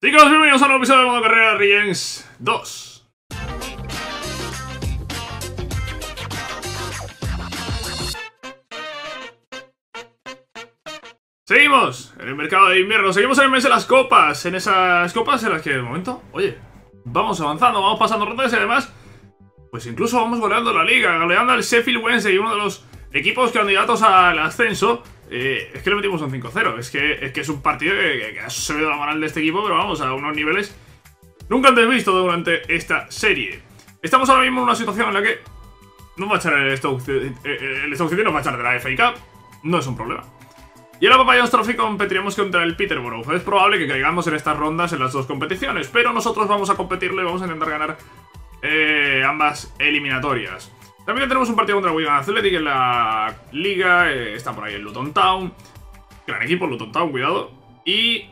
Chicos, bienvenidos a un nuevo episodio de Modo Carrera Regens 2. Seguimos en el mercado de invierno, seguimos en el mes de las copas, en esas copas en las que de momento, oye, vamos avanzando, vamos pasando rondas y además, pues incluso vamos goleando la liga, goleando al Sheffield Wednesday, uno de los equipos candidatos al ascenso. Es que le metimos un 5-0, es que es un partido que ha subido la moral de este equipo, pero vamos, a unos niveles nunca antes visto durante esta serie. Estamos ahora mismo en una situación en la que nos va a echar el Stoke City nos va a echar de la FA Cup, no es un problema. Y en la Papa John's Trophy competiremos contra el Peterborough. Es probable que caigamos en estas rondas en las dos competiciones, pero nosotros vamos a competirlo y vamos a intentar ganar ambas eliminatorias. También tenemos un partido contra Wigan Athletic en la liga, está por ahí el Luton Town, gran equipo Luton Town, cuidado, y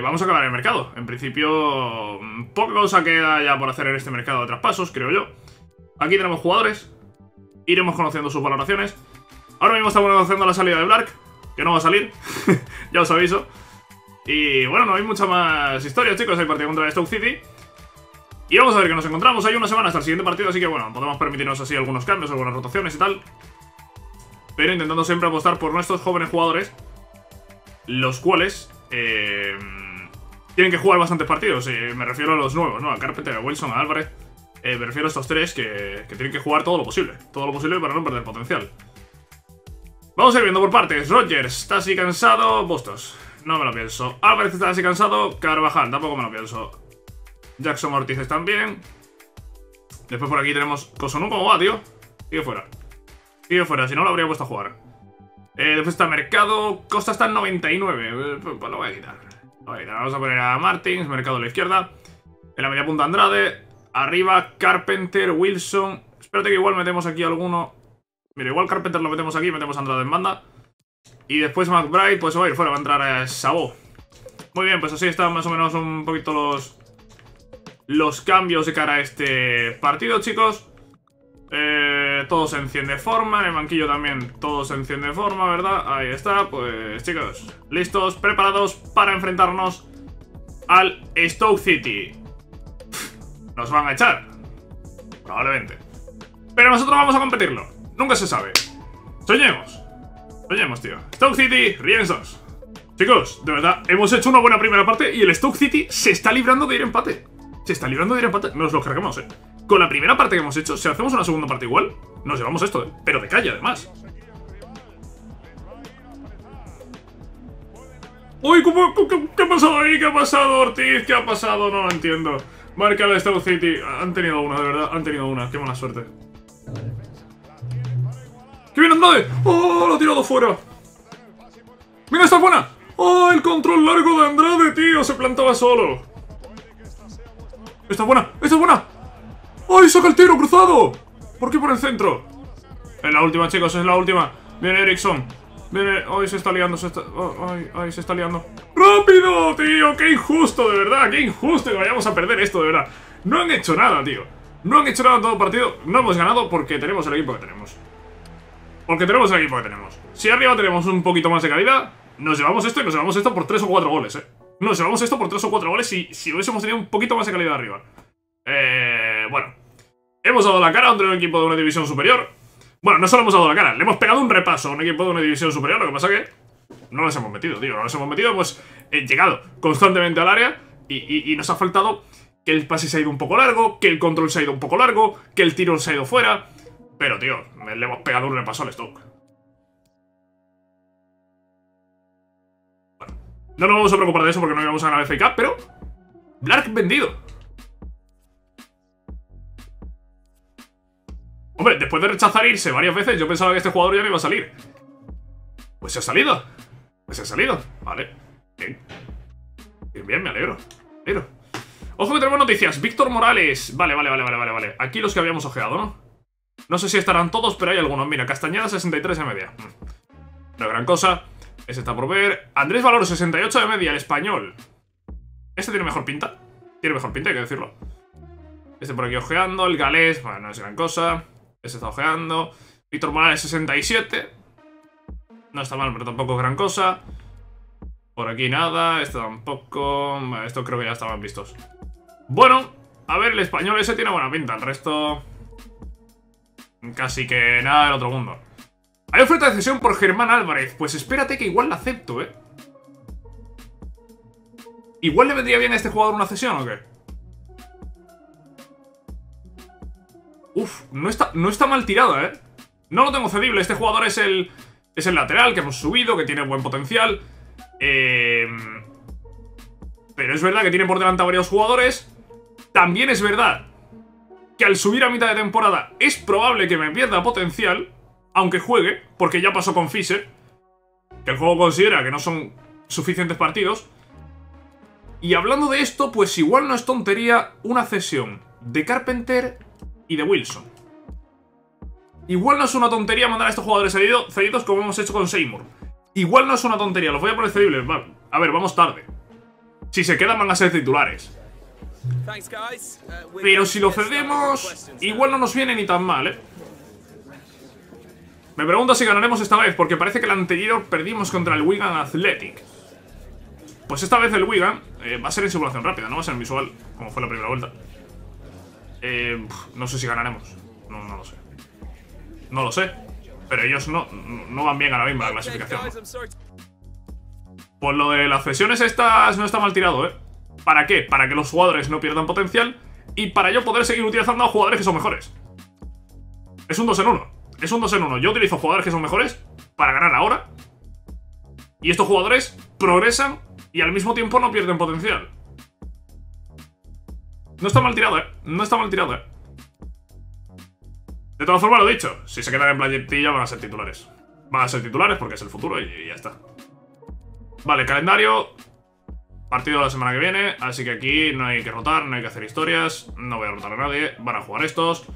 vamos a acabar el mercado. En principio, poca cosa queda ya por hacer en este mercado de traspasos, creo yo. Aquí tenemos jugadores, iremos conociendo sus valoraciones. Ahora mismo estamos negociando la salida de Blark, que no va a salir, ya os aviso. Y bueno, no hay mucha más historia, chicos, hay partido contra el Stoke City. Y vamos a ver qué nos encontramos. Hay una semana hasta el siguiente partido, así que bueno, podemos permitirnos así algunos cambios, algunas rotaciones y tal. Pero intentando siempre apostar por nuestros jóvenes jugadores, los cuales tienen que jugar bastantes partidos. Me refiero a los nuevos, ¿no? A Carpenter, a Wilson, a Álvarez. Me refiero a estos tres que tienen que jugar todo lo posible para no perder potencial. Vamos a ir viendo por partes. Rodgers está así cansado. Bustos, no me lo pienso. Álvarez está así cansado. Carvajal, tampoco me lo pienso. Jackson, Ortiz están bien. Después por aquí tenemos Cosonu. ¿Cómo va, tío? Sigue fuera. Sigue fuera, si no lo habría puesto a jugar. Después está Mercado. Costa está en 99. Pues lo voy a quitar. Vamos a poner a Martins. Mercado a la izquierda. En la media punta Andrade. Arriba Carpenter, Wilson. Espérate que igual metemos aquí alguno. Mira, igual Carpenter lo metemos aquí. Metemos a Andrade en banda. Y después McBride, pues va a ir fuera. Va a entrar a Sabó. Muy bien, pues así están más o menos un poquito los cambios de cara a este partido, chicos. Todo se enciende forma. En el banquillo también todo se enciende forma, ¿verdad? Ahí está, pues chicos, listos, preparados para enfrentarnos al Stoke City. Nos van a echar, probablemente, pero nosotros vamos a competirlo. Nunca se sabe. Soñemos. Soñemos, tío. Stoke City, Regens 2. Chicos, de verdad, hemos hecho una buena primera parte y el Stoke City se está librando de ir a empate. Se está librando de ir a empate. Nos los cargamos, eh. Con la primera parte que hemos hecho, si hacemos una segunda parte igual, nos llevamos esto, eh. Pero de calle, además. Uy, ¿qué ha pasado ahí? ¿Qué ha pasado, Ortiz? ¿Qué ha pasado? No lo entiendo. Marca la Stoke City. Han tenido una, de verdad. Han tenido una. Qué mala suerte. ¡Qué bien, Andrade! ¡Oh, lo ha tirado fuera! ¡Mira, está buena! ¡Oh, el control largo de Andrade, tío! Se plantaba solo. ¡Esta es buena! ¡Esta es buena! ¡Ay, saca el tiro cruzado! ¿Por qué por el centro? Es la última, chicos, es la última. Viene Eriksson. Viene... ¡Ay, se está liando! ¡Ay, se está liando! ¡Rápido, tío! ¡Qué injusto, de verdad! ¡Qué injusto que vayamos a perder esto, de verdad! No han hecho nada, tío. No han hecho nada en todo el partido. No hemos ganado porque tenemos el equipo que tenemos. Porque tenemos el equipo que tenemos. Si arriba tenemos un poquito más de calidad, nos llevamos esto y nos llevamos esto por 3 o 4 goles, eh. Nos llevamos esto por 3 o 4 goles si hubiésemos tenido un poquito más de calidad arriba. Bueno. Hemos dado la cara ante un equipo de una división superior. Bueno, no solo hemos dado la cara, le hemos pegado un repaso a un equipo de una división superior. Lo que pasa que no nos hemos metido, tío. No nos hemos metido, pues llegado constantemente al área y nos ha faltado que el pase se ha ido un poco largo, que el control se ha ido un poco largo, que el tiro se ha ido fuera. Pero, tío, le hemos pegado un repaso al Stoke. No nos vamos a preocupar de eso porque no íbamos a ganar el FA Cup, pero... Blark vendido. Hombre, después de rechazar irse varias veces, yo pensaba que este jugador ya no iba a salir. Pues se ha salido. Vale. Bien. Bien, me alegro. Ojo que tenemos noticias. Víctor Morales. Vale. Aquí los que habíamos ojeado, ¿no? No sé si estarán todos, pero hay algunos. Mira, Castañeda 63 de media. No es gran cosa. Ese está por ver. Andrés Valor, 68 de media, el español. Este tiene mejor pinta. Tiene mejor pinta, hay que decirlo. Este por aquí ojeando. El galés, bueno, no es gran cosa. Este está ojeando. Víctor Morales, 67. No está mal, pero tampoco es gran cosa. Por aquí nada, esto tampoco. Esto creo que ya estaban vistos. Bueno, a ver, el español ese tiene buena pinta. El resto... casi que nada del otro mundo. Hay oferta de cesión por Germán Álvarez. Pues espérate que igual la acepto, ¿eh? ¿Igual le vendría bien a este jugador una cesión o qué? Uf, no está mal tirada, ¿eh? No lo tengo cedible. Este jugador es el lateral que hemos subido, que tiene buen potencial. Pero es verdad que tiene por delante a varios jugadores. También es verdad que al subir a mitad de temporada es probable que me pierda potencial, aunque juegue, porque ya pasó con Fisher, que el juego considera que no son suficientes partidos. Y hablando de esto, pues igual no es tontería una cesión de Carpenter y de Wilson. Igual no es una tontería mandar a estos jugadores cedidos como hemos hecho con Seymour. Igual no es una tontería, los voy a poner cedibles. Vale. A ver, vamos tarde. Si se quedan van a ser titulares. Pero si lo cedemos, igual no nos viene ni tan mal, ¿eh? Me pregunto si ganaremos esta vez, porque parece que el anterior perdimos contra el Wigan Athletic. Pues esta vez el Wigan va a ser en simulación rápida, no va a ser en visual, como fue la primera vuelta. No sé si ganaremos. No lo sé. No lo sé. Pero ellos no van bien ahora mismo la clasificación, ¿no? Pues lo de las cesiones estas no está mal tirado, ¿eh? ¿Para qué? Para que los jugadores no pierdan potencial y para yo poder seguir utilizando a jugadores que son mejores. Es un 2 en 1. Es un 2 en 1. Yo utilizo jugadores que son mejores para ganar ahora. Y estos jugadores progresan y al mismo tiempo no pierden potencial. No está mal tirado, ¿eh? No está mal tirado, ¿eh? De todas formas, lo he dicho. Si se quedan en plantilla van a ser titulares. Van a ser titulares porque es el futuro y ya está. Vale, calendario... partido de la semana que viene, así que aquí no hay que rotar, no hay que hacer historias. No voy a rotar a nadie, van a jugar estos.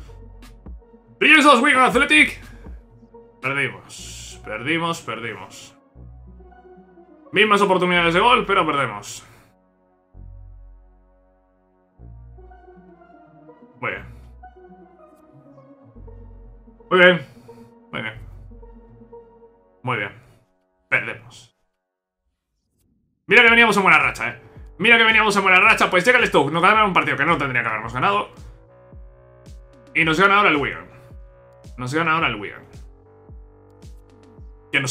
¡Brillos Wigan Athletic! Perdimos. Mismas oportunidades de gol, pero perdemos. Muy bien. Perdemos. Mira que veníamos en buena racha, ¿eh? Pues llega el Stoke, nos ganaron un partido que no tendría que habernos ganado. Y nos gana ahora el Wigan. Que nos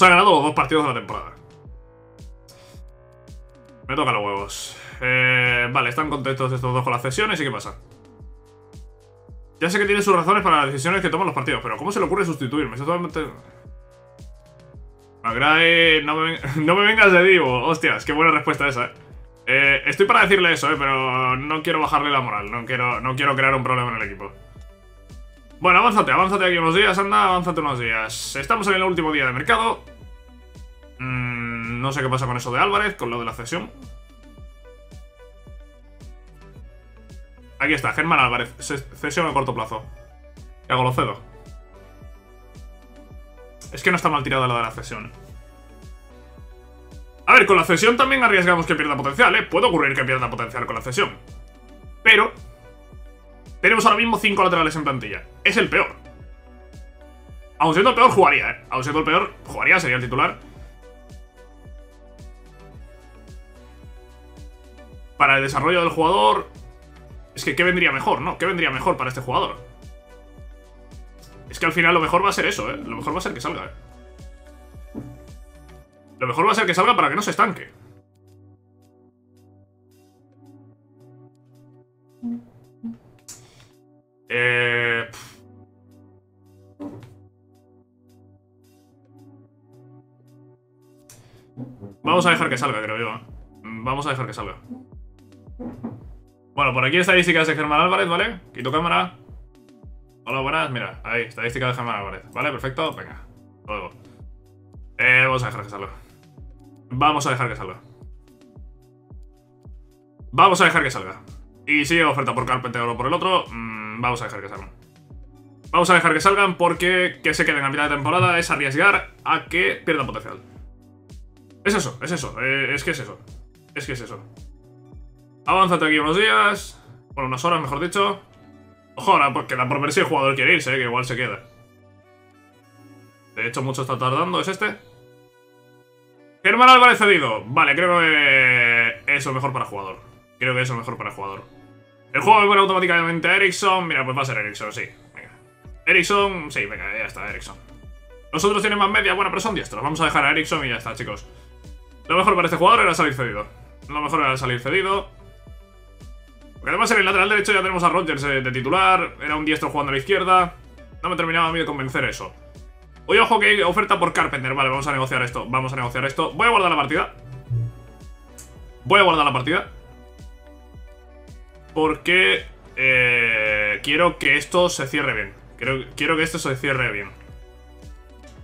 ha ganado los dos partidos de la temporada. Me toca los huevos. Vale, están contentos estos dos con las cesiones y ¿qué pasa? Ya sé que tiene sus razones para las decisiones que toman los partidos, pero ¿cómo se le ocurre sustituirme? Eso totalmente... Andrade, no me vengas de Divo. Hostias, qué buena respuesta esa, ¿eh? Estoy para decirle eso, pero no quiero bajarle la moral. No quiero crear un problema en el equipo. Bueno, avánzate aquí unos días, anda, Estamos en el último día de mercado. No sé qué pasa con eso de Álvarez, con lo de la cesión. Aquí está, Germán Álvarez, cesión a corto plazo. ¿Qué hago, lo cedo? Es que no está mal tirada la de la cesión. A ver, con la cesión también arriesgamos que pierda potencial, ¿eh? Puede ocurrir que pierda potencial con la cesión. Pero tenemos ahora mismo 5 laterales en plantilla. Es el peor. Aun siendo el peor, jugaría, ¿eh? Sería el titular. Para el desarrollo del jugador... es que ¿qué vendría mejor, no? ¿Qué vendría mejor para este jugador? Es que al final lo mejor va a ser eso, ¿eh? Lo mejor va a ser que salga, ¿eh? Lo mejor va a ser que salga para que no se estanque. Vamos a dejar que salga, creo yo, ¿eh? Vamos a dejar que salga. Bueno, por aquí estadísticas de Germán Álvarez, ¿vale? Quito cámara. Hola, buenas, mira, ahí, estadística de Germán Álvarez. Vale, perfecto, venga, luego. Vamos a dejar que salga. Y si llega oferta por Carpenter o por el otro, vamos a dejar que salgan. Porque que se queden a mitad de temporada es arriesgar a que pierdan potencial. Es eso. Avánzate aquí unos días, bueno, unas horas mejor dicho. Joder, porque da por ver si el jugador quiere irse, que igual se queda. De hecho, mucho está tardando, ¿es este? Germán Álvarez cedido. Vale, creo que eso es mejor para el jugador. Creo que eso es mejor para el jugador. El juego me pone automáticamente a Eriksson. Mira, pues va a ser Eriksson, sí. Venga. Eriksson, sí, venga, ya está, Eriksson. Los otros tienen más media, bueno, pero son diestros. Vamos a dejar a Eriksson y ya está, chicos. Lo mejor para este jugador era salir cedido. Lo mejor era salir cedido. Porque además en el lateral derecho ya tenemos a Rodgers de titular. Era un diestro jugando a la izquierda. No me terminaba a mí de convencer eso. Oye, ojo que hay oferta por Carpenter. Vale, vamos a negociar esto. Vamos a negociar esto. Voy a guardar la partida. Voy a guardar la partida. Porque quiero que esto se cierre bien. Quiero que esto se cierre bien.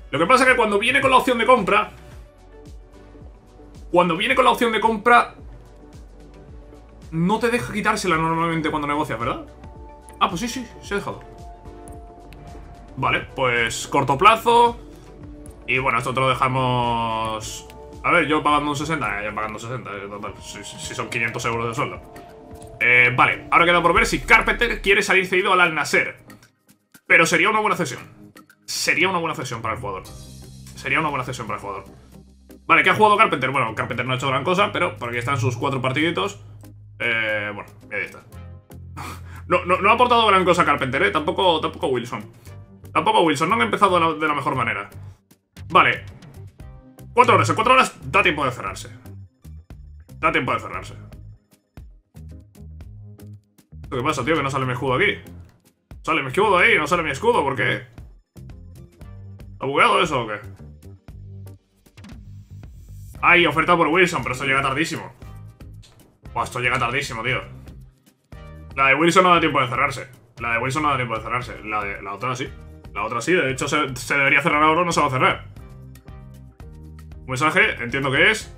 Lo que pasa es que cuando viene con la opción de compra... Cuando viene con la opción de compra... No te deja quitársela normalmente cuando negocias, ¿verdad? Ah, pues sí, sí, se ha dejado. Vale, pues corto plazo. Y bueno, esto te lo dejamos... A ver, yo pagando un 60, ya pagando 60, total, si son 500 euros de sueldo. Vale, ahora queda por ver si Carpenter quiere salir cedido al Al-Nassr. Pero sería una buena cesión. Sería una buena cesión para el jugador. Sería una buena cesión para el jugador. Vale, ¿qué ha jugado Carpenter? Bueno, Carpenter no ha hecho gran cosa, pero por aquí están sus 4 partiditos. Bueno, ahí está. No ha aportado gran cosa Carpenter, ¿eh? Tampoco Wilson. Tampoco Wilson, no han empezado de la mejor manera. Vale. 4 horas, en 4 horas da tiempo de cerrarse. Da tiempo de cerrarse. ¿Qué pasa, tío? Que no sale mi escudo aquí. Sale mi escudo ahí, no sale mi escudo, ¿por qué? ¿Ha bugueado eso o qué? Ay, oferta por Wilson, pero esto llega tardísimo. Buah, esto llega tardísimo, tío. La de Wilson no da tiempo de cerrarse. La de Wilson no da tiempo de cerrarse. La otra sí. La otra sí, de hecho se debería cerrar ahora, no se va a cerrar. Un mensaje, entiendo que es.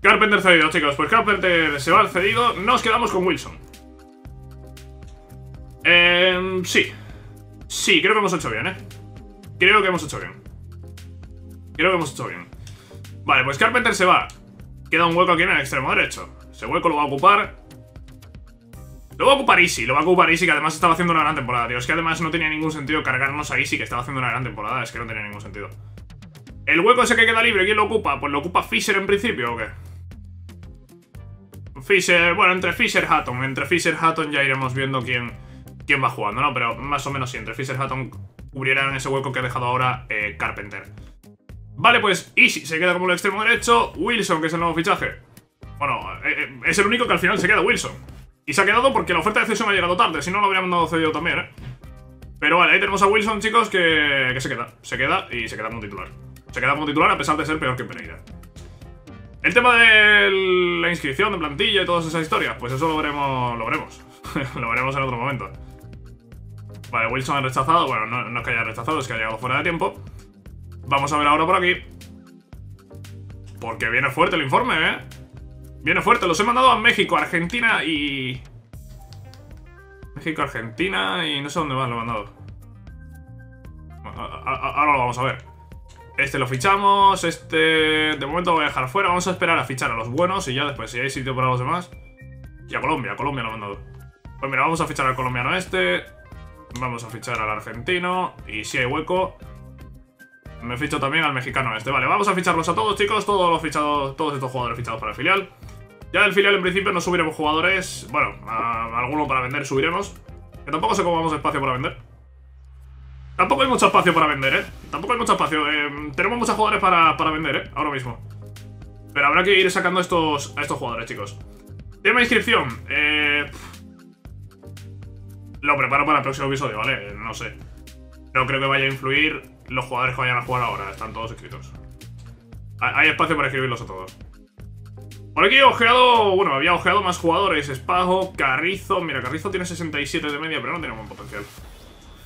Carpenter cedido, chicos. Pues Carpenter se va al cedido. Nos quedamos con Wilson. Sí. Sí, creo que hemos hecho bien, ¿eh? Creo que hemos hecho bien. Creo que hemos hecho bien. Vale, pues Carpenter se va. Queda un hueco aquí en el extremo derecho. Ese hueco lo va a ocupar. Lo va a ocupar Easy, lo va a ocupar Easy, que además estaba haciendo una gran temporada, tío. Es que además no tenía ningún sentido cargarnos a Easy, que estaba haciendo una gran temporada. Es que no tenía ningún sentido. El hueco ese que queda libre, ¿quién lo ocupa? Pues lo ocupa Fisher en principio, ¿o qué? Fisher, bueno, entre Fisher y Hatton. Entre Fisher y Hatton ya iremos viendo quién va jugando, ¿no? Pero más o menos sí, entre Fisher y Hatton cubrieran ese hueco que ha dejado ahora Carpenter. Vale, pues Easy se queda como el extremo derecho. Wilson, que es el nuevo fichaje. Bueno, es el único que al final se queda Wilson. Y se ha quedado porque la oferta de cesión ha llegado tarde. Si no, lo habríamos dado cedido también, ¿eh? Pero vale, ahí tenemos a Wilson, chicos, que se queda. Se queda y se queda como titular. Se queda como titular a pesar de ser peor que Pereira. El tema de la inscripción de plantilla y todas esas historias, pues eso lo veremos. Lo veremos. Lo veremos en otro momento. Vale, Wilson ha rechazado. Bueno, no es que haya rechazado, es que ha llegado fuera de tiempo. Vamos a ver ahora por aquí. Porque viene fuerte el informe, ¿eh? Viene fuerte. Los he mandado a México, Argentina y... México, Argentina y... No sé dónde más lo he mandado. Bueno, ahora lo vamos a ver. Este lo fichamos. Este... De momento lo voy a dejar fuera. Vamos a esperar a fichar a los buenos y ya después, si hay sitio para los demás. Y a Colombia. A Colombia lo he mandado. Pues mira, vamos a fichar al colombiano este. Vamos a fichar al argentino. Y si hay hueco... Me ficho también al mexicano este. Vale, vamos a ficharlos a todos, chicos. Todos los fichados, todos estos jugadores fichados para el filial. Ya del filial en principio no subiremos jugadores. Bueno, a alguno para vender subiremos. Que tampoco sé cómo vamos espacio para vender. Tampoco hay mucho espacio para vender, ¿eh? Tampoco hay mucho espacio. Tenemos muchos jugadores para vender, ¿eh? Ahora mismo. Pero habrá que ir sacando a estos jugadores, chicos. Tema inscripción. Lo preparo para el próximo episodio, ¿vale? No sé. No creo que vaya a influir... Los jugadores que vayan a jugar ahora, están todos escritos. Hay espacio para escribirlos a todos. Por aquí he ojeado, bueno, había ojeado más jugadores. Espajo, Carrizo. Mira, Carrizo tiene 67 de media, pero no tiene buen potencial.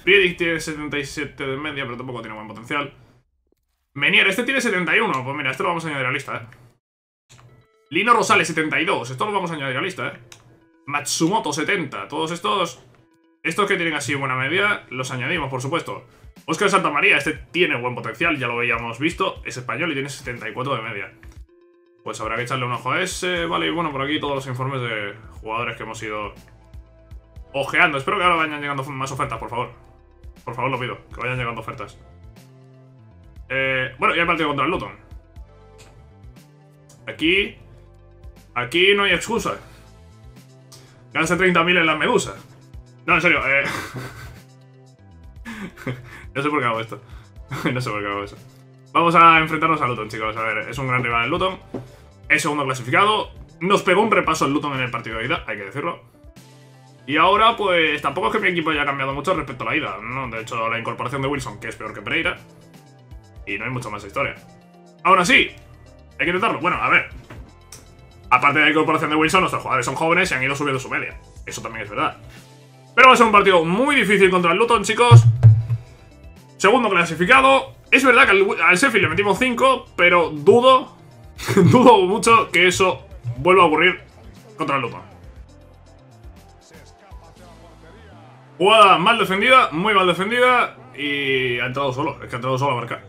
Friedrich tiene 77 de media, pero tampoco tiene buen potencial. Menier, este tiene 71. Pues mira, esto lo vamos a añadir a la lista, eh. Lino Rosales, 72. Esto lo vamos a añadir a la lista, eh. Matsumoto, 70. Todos estos... Estos que tienen así buena media, los añadimos, por supuesto. Óscar Santamaría, este tiene buen potencial, ya lo habíamos visto. Es español y tiene 74 de media. Pues habrá que echarle un ojo a ese. Vale, y bueno, por aquí todos los informes de jugadores que hemos ido ojeando. Espero que ahora vayan llegando más ofertas, por favor. Por favor, lo pido, que vayan llegando ofertas. Bueno, ya he partido contra el Luton. Aquí no hay excusa. Gánense 30.000 en las medusas. No, en serio, no sé por qué hago esto. No sé por qué hago eso. Vamos a enfrentarnos a Luton, chicos. A ver, es un gran rival el Luton. Es segundo clasificado. Nos pegó un repaso el Luton en el partido de ida, hay que decirlo. Y ahora, pues, tampoco es que mi equipo haya cambiado mucho respecto a la ida, ¿no? De hecho, la incorporación de Wilson, que es peor que Pereira. Y no hay mucho más historia. Aún así, hay que intentarlo. Bueno, a ver. Aparte de la incorporación de Wilson, nuestros jugadores son jóvenes y han ido subiendo su media. Eso también es verdad. Pero va a ser un partido muy difícil contra el Luton, chicos. Segundo clasificado. Es verdad que al Sheffield le metimos 5, pero dudo, dudo mucho que eso vuelva a ocurrir contra el Luton. Jugada mal defendida, muy mal defendida. Y ha entrado solo, es que ha entrado solo a marcar.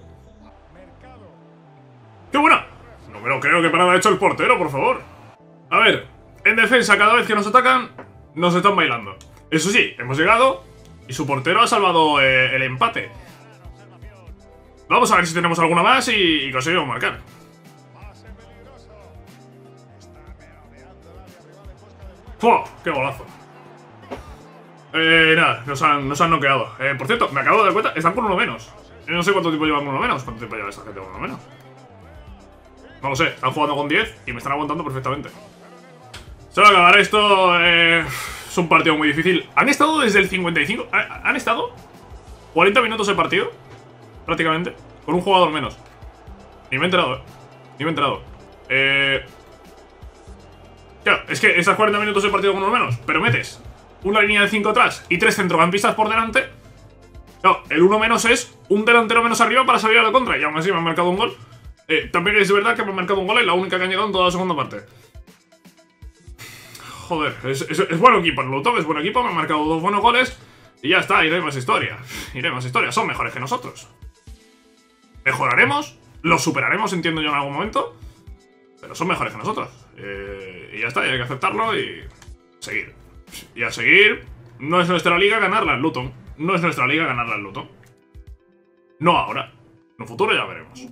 ¡Qué buena! No me lo creo que parada ha hecho el portero, por favor. A ver, en defensa cada vez que nos atacan, nos están bailando. Eso sí, hemos llegado y su portero ha salvado el empate. Vamos a ver si tenemos alguna más y conseguimos marcar. ¡Fua! ¡Qué golazo! Nada, nos han noqueado. Por cierto, me acabo de dar cuenta, están con uno menos. No sé cuánto tiempo llevan uno menos. ¿Cuánto tiempo lleva esta gente con uno menos? No lo sé, están jugando con 10 y me están aguantando perfectamente. Se va a acabar esto. Es un partido muy difícil. Han estado desde el 55. Han estado 40 minutos de partido, prácticamente, con un jugador menos. Ni me he enterado, ni me he enterado. Claro, es que esas 40 minutos de partido con uno menos, pero metes una línea de 5 atrás y 3 centrocampistas por delante. No, el 1 menos es un delantero menos arriba para salir a la contra. Y aún así me han marcado un gol. También es verdad que me han marcado un gol y la única que han llegado en toda la segunda parte. Joder, es buen equipo el Luton, es buen equipo. Me han marcado dos buenos goles. Y ya está, y no hay más historia. Y no hay más historia, son mejores que nosotros. Mejoraremos, los superaremos, entiendo yo, en algún momento. Pero son mejores que nosotros. Y ya está, y hay que aceptarlo y seguir. Y a seguir, no es nuestra liga ganarla al Luton. No es nuestra liga ganarla al Luton. No ahora. En un futuro ya veremos.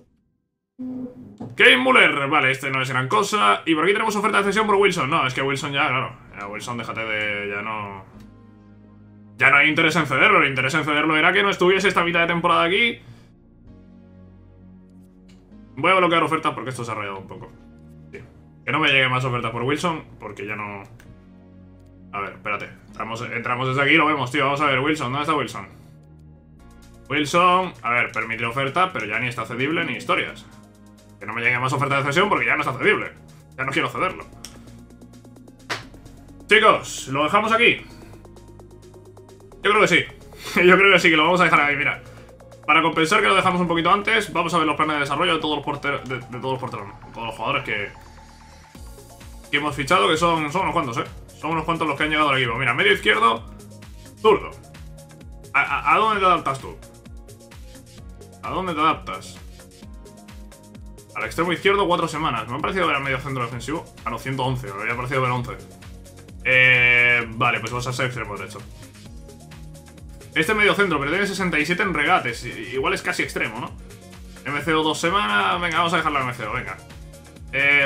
Kevin Muller. Vale, este no es gran cosa. Y por aquí tenemos oferta de cesión por Wilson. No, es que Wilson ya, claro. Ya Wilson, déjate de... Ya no... Ya no hay interés en cederlo. El interés en cederlo era que no estuviese esta mitad de temporada aquí. Voy a bloquear ofertas porque esto se ha rayado un poco. Sí. Que no me llegue más ofertas por Wilson porque ya no... A ver, espérate, entramos desde aquí y lo vemos, tío. Vamos a ver, Wilson, ¿dónde está Wilson? Wilson, a ver, permite oferta, pero ya ni está cedible ni historias. Que no me llegue más oferta de cesión porque ya no está cedible. Ya no quiero cederlo. Chicos, ¿lo dejamos aquí? Yo creo que sí. Yo creo que sí, que lo vamos a dejar aquí, mira. Para compensar que lo dejamos un poquito antes, vamos a ver los planes de desarrollo de todos los porteros, de todos los porteros, de todos los jugadores que hemos fichado, que son unos cuantos, Son unos cuantos los que han llegado al equipo. Mira, medio izquierdo, zurdo. ¿A dónde te adaptas tú? ¿A dónde te adaptas? Al extremo izquierdo, 4 semanas. Me ha parecido ver al medio centro defensivo. A los 111, me había parecido ver 11. Vale, pues vas a ser extremo derecho. Este medio centro, pero tiene 67 en regates. Igual es casi extremo, ¿no? MCO 2 semanas. Venga, vamos a dejarlo a MCO, venga.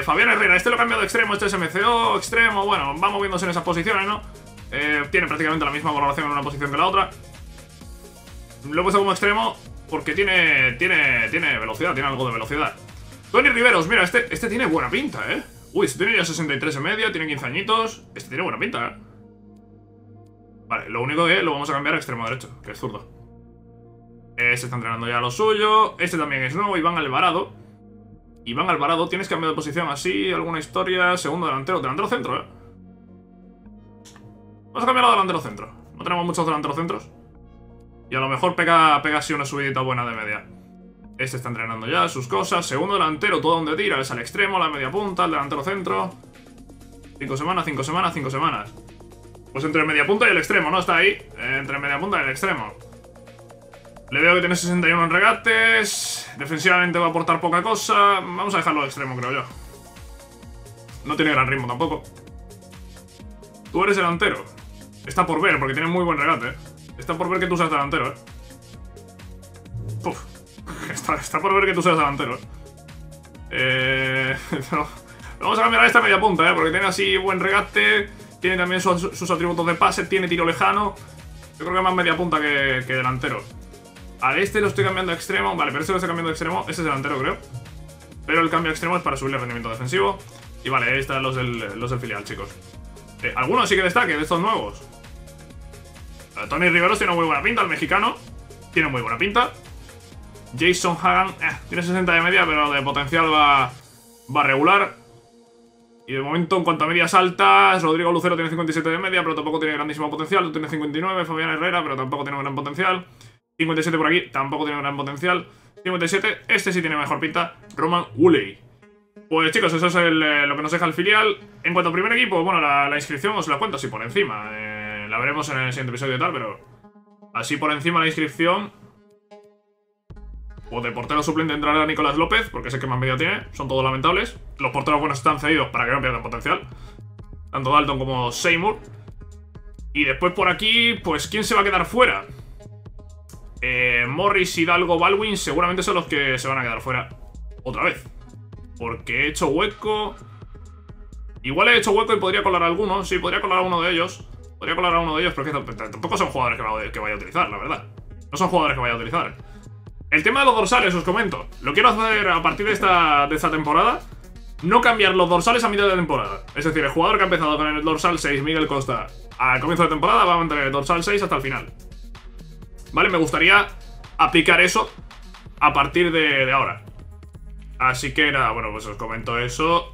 Fabián Herrera, este lo ha cambiado de extremo, este es MCO, extremo, bueno, va moviéndose en esas posiciones, ¿no? Tiene prácticamente la misma valoración en una posición que la otra. Lo he puesto como extremo porque tiene velocidad, tiene algo de velocidad. Tony Riveros, mira, este tiene buena pinta, ¿eh? Uy, este tiene ya 63 en medio, tiene 15 añitos, este tiene buena pinta, ¿eh? Vale, lo único que lo vamos a cambiar a extremo derecho, que es zurdo. Este está entrenando ya lo suyo, este también es nuevo, Iván Alvarado. Iván Alvarado, tienes cambio de posición así, alguna historia, segundo delantero, delantero centro, Vamos a cambiarlo a delantero centro. No tenemos muchos delanteros centros. Y a lo mejor pega así una subidita buena de media. Este está entrenando ya sus cosas. Segundo delantero, todo donde tira, es al extremo, la media punta, el delantero centro. 5 semanas. Pues entre el media punta y el extremo, ¿no? Está ahí, entre el media punta y el extremo. Le veo que tiene 61 en regates. Defensivamente va a aportar poca cosa. Vamos a dejarlo al extremo, creo yo. No tiene gran ritmo tampoco. Tú eres delantero. Está por ver, porque tiene muy buen regate, Está por ver que tú seas delantero, Puf. Está por ver que tú seas delantero, No. Vamos a cambiar esta media punta, porque tiene así buen regate. Tiene también sus atributos de pase. Tiene tiro lejano. Yo creo que más media punta que delantero. Al este lo estoy cambiando a extremo. Vale, pero este lo estoy cambiando a extremo. Este es delantero, creo. Pero el cambio a extremo es para subir el rendimiento defensivo. Y vale, ahí están los del filial, chicos. Algunos sí que destaque de estos nuevos. Tony Riveros tiene muy buena pinta, el mexicano. Tiene muy buena pinta. Jason Hagan tiene 60 de media, pero de potencial va regular. Y de momento, en cuanto a medias altas, Rodrigo Lucero tiene 57 de media, pero tampoco tiene grandísimo potencial. Tiene 59, Fabián Herrera, pero tampoco tiene un gran potencial. 57 por aquí, tampoco tiene un gran potencial. 57, este sí tiene mejor pinta, Roman Woolley. Pues chicos, eso es lo que nos deja el filial. En cuanto al primer equipo, bueno, la inscripción os la cuento así por encima. La veremos en el siguiente episodio y tal, pero así por encima la inscripción. Pues de portero suplente entrará Nicolás López, porque sé que más media tiene, son todos lamentables. Los porteros buenos están cedidos para que no pierdan potencial, tanto Dalton como Seymour. Y después por aquí, pues ¿quién se va a quedar fuera? Morris, Hidalgo, Baldwin seguramente son los que se van a quedar fuera otra vez, porque he hecho hueco. Igual he hecho hueco y podría colar a alguno. Sí, podría colar a uno de ellos. Podría colar a uno de ellos, pero es que tampoco son jugadores que vaya a utilizar, la verdad. No son jugadores que vaya a utilizar. El tema de los dorsales, os comento. Lo quiero hacer a partir de esta temporada. No cambiar los dorsales a mitad de temporada. Es decir, el jugador que ha empezado con el dorsal 6, Miguel Costa, al comienzo de temporada va a mantener el dorsal 6 hasta el final. Vale, me gustaría aplicar eso a partir de ahora. Así que nada, bueno, pues os comento eso.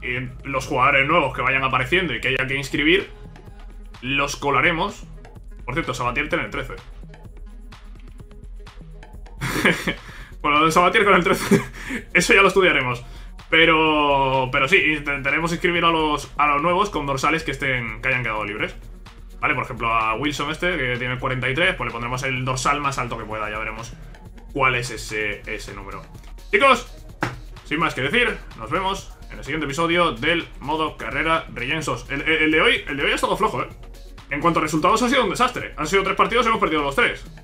Y los jugadores nuevos que vayan apareciendo y que haya que inscribir, los colaremos. Por cierto, Sabatier tiene el 13. Bueno, lo de Sabatier con el 13, eso ya lo estudiaremos. Pero sí, intentaremos inscribir a los nuevos con dorsales que hayan quedado libres. Vale, por ejemplo, a Wilson este, que tiene 43, pues le pondremos el dorsal más alto que pueda. Ya veremos cuál es ese número. Chicos, sin más que decir, nos vemos en el siguiente episodio del modo carrera Regens 2. El de hoy ha estado flojo, En cuanto a resultados ha sido un desastre. Han sido 3 partidos y hemos perdido los 3.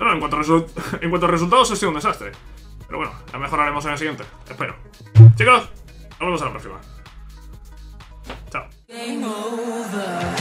No, en cuanto a resultados ha sido un desastre. Pero bueno, la mejoraremos en el siguiente, espero. Chicos, nos vemos a la próxima. Chao.